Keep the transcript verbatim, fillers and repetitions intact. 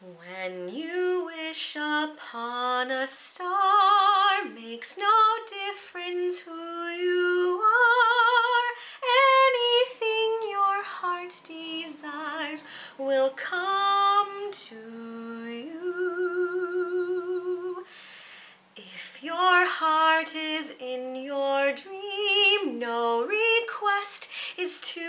When you wish upon a star, makes no difference who you are. Anything your heart desires will come to you. If your heart is in your dream, no request is too